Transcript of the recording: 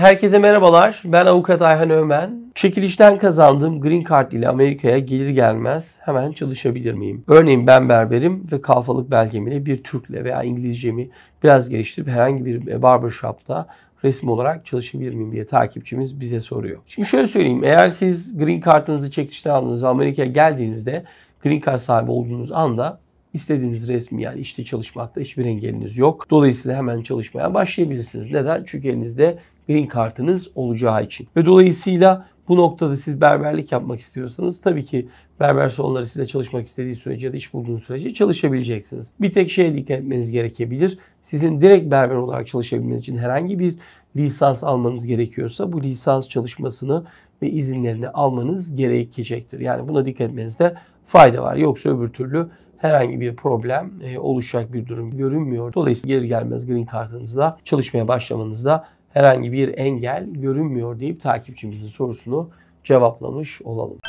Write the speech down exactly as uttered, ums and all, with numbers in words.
Herkese merhabalar. Ben avukat Ayhan Öğmen. Çekilişten kazandığım Green Card ile Amerika'ya gelir gelmez hemen çalışabilir miyim? Örneğin ben berberim ve kalfalık belgemiyle bir Türk'le veya İngilizcemi biraz geliştirip herhangi bir barbershop'ta resmi olarak çalışabilir miyim diye takipçimiz bize soruyor. Şimdi şöyle söyleyeyim. Eğer siz Green Card'ınızı çekilişten aldınız ve Amerika'ya geldiğinizde Green Card sahibi olduğunuz anda İstediğiniz resmi yani işte çalışmakta hiçbir engeliniz yok. Dolayısıyla hemen çalışmaya başlayabilirsiniz. Neden? Çünkü elinizde green kartınız olacağı için. Ve dolayısıyla bu noktada siz berberlik yapmak istiyorsanız tabii ki berber salonları size çalışmak istediği sürece ya da iş bulduğunuz sürece çalışabileceksiniz. Bir tek şeye dikkat etmeniz gerekebilir. Sizin direkt berber olarak çalışabilmeniz için herhangi bir lisans almanız gerekiyorsa bu lisans çalışmasını ve izinlerini almanız gerekecektir. Yani buna dikkat etmenizde fayda var. Yoksa öbür türlü herhangi bir problem e, oluşacak bir durum görünmüyor. Dolayısıyla gelir gelmez green kartınızla çalışmaya başlamanızda herhangi bir engel görünmüyor deyip takipçimizin sorusunu cevaplamış olalım.